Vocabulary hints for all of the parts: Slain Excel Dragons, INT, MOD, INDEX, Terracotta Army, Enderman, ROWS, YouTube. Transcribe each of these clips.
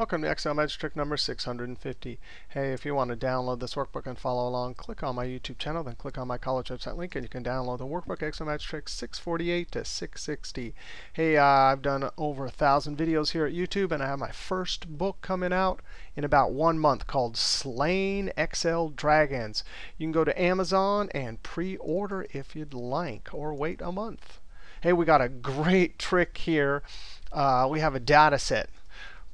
Welcome to Excel Magic Trick number 650. Hey, if you want to download this workbook and follow along, click on my YouTube channel, then click on my college website link, and you can download the workbook Excel Magic Trick 648 to 660. Hey, I've done over 1,000 videos here at YouTube, and I have my first book coming out in about 1 month called Slain Excel Dragons. You can go to Amazon and pre-order if you'd like, or wait a month. Hey, we got a great trick here. We have a data set.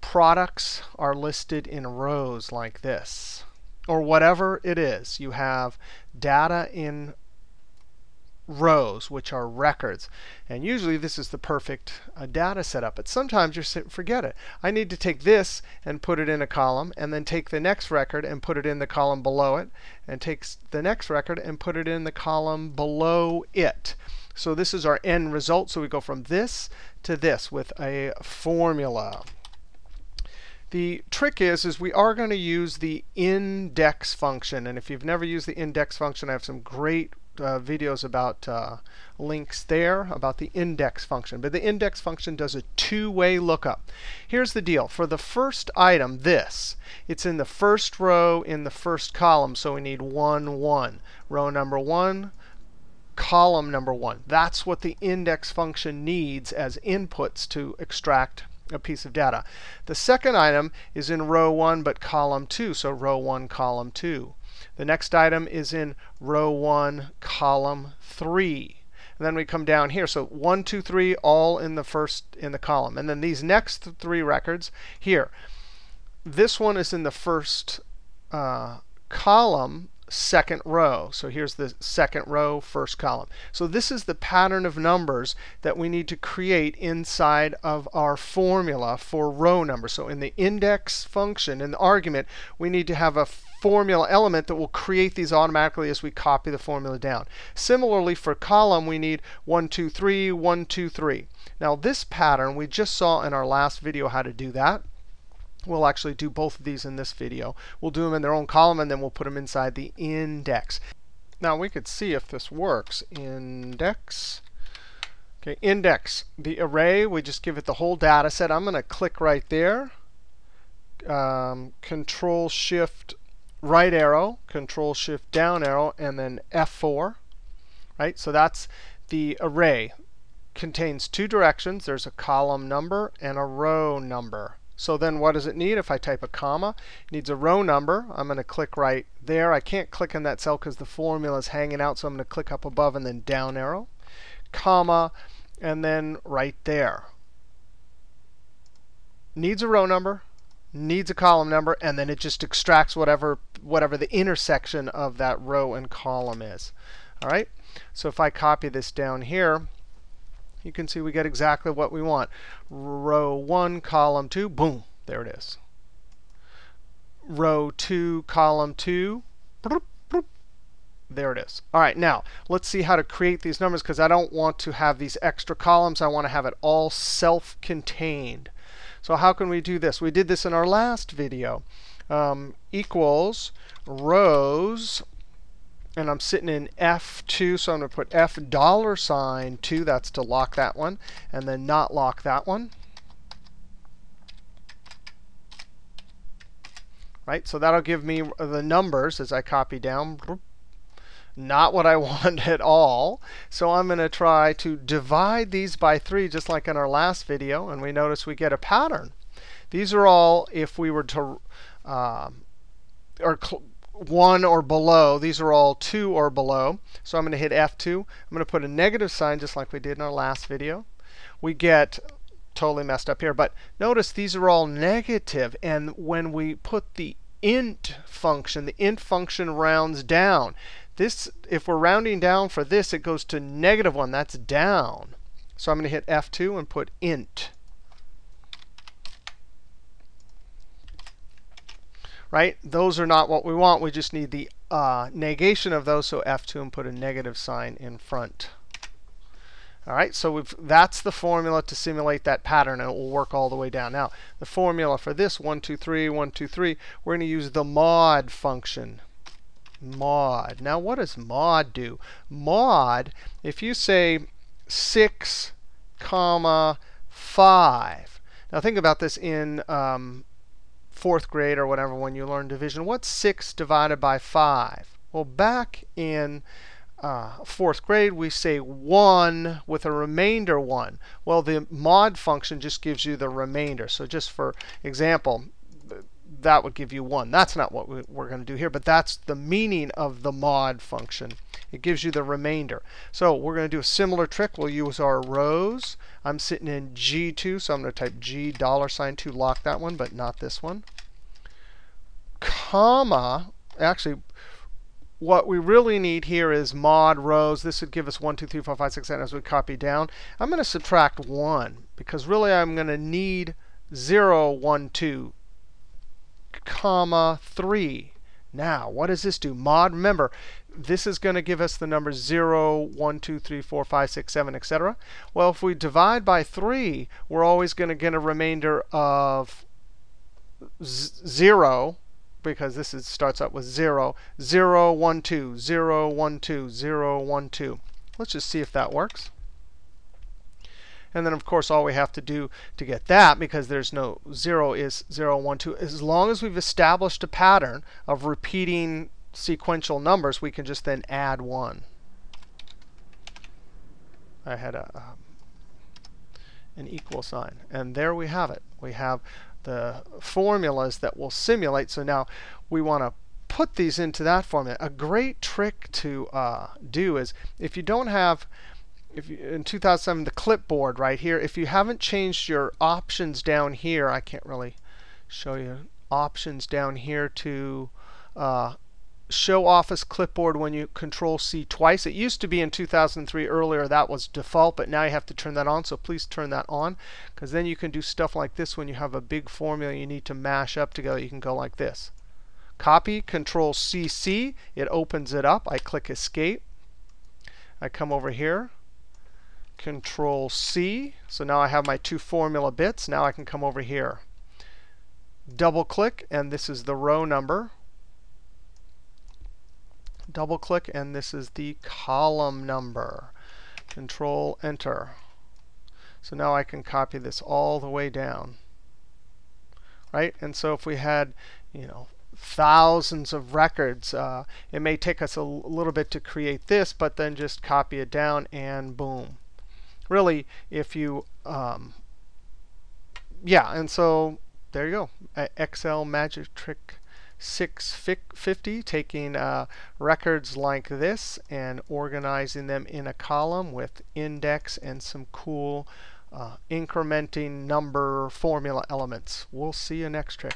Products are listed in rows like this, or whatever it is. You have data in rows, which are records. And usually this is the perfect data setup, but sometimes you forget it. I need to take this and put it in a column, and then take the next record and put it in the column below it, and take the next record and put it in the column below it. So this is our end result. So we go from this to this with a formula. The trick is we are going to use the INDEX function. And if you've never used the INDEX function, I have some great videos about links there about the INDEX function. But the INDEX function does a two-way lookup. Here's the deal. For the first item, this, it's in the first row in the first column. So we need 1, 1. Row number 1, column number 1. That's what the INDEX function needs as inputs to extract a piece of data. The second item is in row 1 but column 2, so row 1, column 2. The next item is in row 1, column 3. And then we come down here, so 1, 2, 3, all in the column. And then these next three records here. This one is in the first column, second row. So here's the second row, first column. So this is the pattern of numbers that we need to create inside of our formula for row numbers. So in the INDEX function, in the argument, we need to have a formula element that will create these automatically as we copy the formula down. Similarly, for column, we need 1, 2, 3, 1, 2, 3. Now this pattern, we just saw in our last video how to do that. We'll actually do both of these in this video. We'll do them in their own column, and then we'll put them inside the INDEX. Now we could see if this works. INDEX. Okay, INDEX. The array, we just give it the whole data set. I'm going to click right there. Control-Shift right arrow, Control-Shift down arrow, and then F4. Right? So that's the array. Contains two directions. There's a column number and a row number. So then what does it need? If I type a comma, it needs a row number. I'm going to click right there. I can't click in that cell because the formula is hanging out. So I'm going to click up above and then down arrow, comma, and then right there. Needs a row number, needs a column number, and then it just extracts whatever the intersection of that row and column is. All right. So if I copy this down here, you can see we get exactly what we want. Row 1, column 2, boom, there it is. Row 2, column 2, bloop, bloop, there it is. All right, now let's see how to create these numbers, because I don't want to have these extra columns. I want to have it all self-contained. So how can we do this? We did this in our last video. Equals rows. And I'm sitting in F2, so I'm going to put $2. That's to lock that one, and then not lock that one. Right? So that'll give me the numbers as I copy down. Not what I want at all. So I'm going to try to divide these by 3, just like in our last video. And we notice we get a pattern. These are all, if we were to, or 1 or below. These are all 2 or below. So I'm going to hit F2. I'm going to put a negative sign just like we did in our last video. We get totally messed up here. But notice these are all negative. And when we put the INT function rounds down. This, if we're rounding down for this, it goes to negative 1. That's down. So I'm going to hit F2 and put INT. Right? Those are not what we want. We just need the negation of those. So F2 and put a negative sign in front. All right, so that's the formula to simulate that pattern, and it will work all the way down. Now, the formula for this 1, 2, 3, 1, 2, 3, we're going to use the MOD function. MOD. Now, what does MOD do? MOD, if you say 6, comma 5. Now, think about this in fourth grade or whatever when you learn division. What's 6 divided by 5? Well, back in fourth grade, we say 1 with a remainder 1. Well, the MOD function just gives you the remainder. So just for example, that would give you 1. That's not what we're going to do here, but that's the meaning of the MOD function. It gives you the remainder. So we're going to do a similar trick. We'll use our rows. I'm sitting in G2, so I'm going to type $G$ to lock that one, but not this one. Comma, actually, what we really need here is mod rows. This would give us 1, 2, 3, 4, 5, 6, 7 as we copy down. I'm going to subtract 1, because really I'm going to need 0, 1, 2, comma 3. Now, what does this do? Mod, remember, this is going to give us the numbers 0, 1, 2, 3, 4, 5, 6, 7, etc. Well, if we divide by 3, we're always going to get a remainder of 0, because this is, starts out with 0, 0, 1, 2, 0, 1, 2, 0, 1, 2. Let's just see if that works. And then, of course, all we have to do to get that, because there's no 0, is 0, 1, 2. As long as we've established a pattern of repeating sequential numbers, we can just then add 1. I had an equal sign. And there we have it. We have the formulas that will simulate. So now we want to put these into that formula. A great trick to do is if you don't have... in 2007, the clipboard right here, if you haven't changed your options down here, I can't really show you options down here to show Office Clipboard when you Control-C twice. It used to be in 2003 earlier, that was default, but now you have to turn that on. So please turn that on, because then you can do stuff like this when you have a big formula you need to mash up together. You can go like this. Copy, Control-CC. It opens it up. I click Escape. I come over here. Control C. So now I have my two formula bits. Now I can come over here. Double click, and this is the row number. Double click, and this is the column number. Control Enter. So now I can copy this all the way down. Right? And so if we had, you know, thousands of records, it may take us a little bit to create this, but then just copy it down and boom. Really, if you, yeah, and so there you go. Excel Magic Trick 650, taking records like this and organizing them in a column with index and some cool incrementing number formula elements. We'll see you next trick.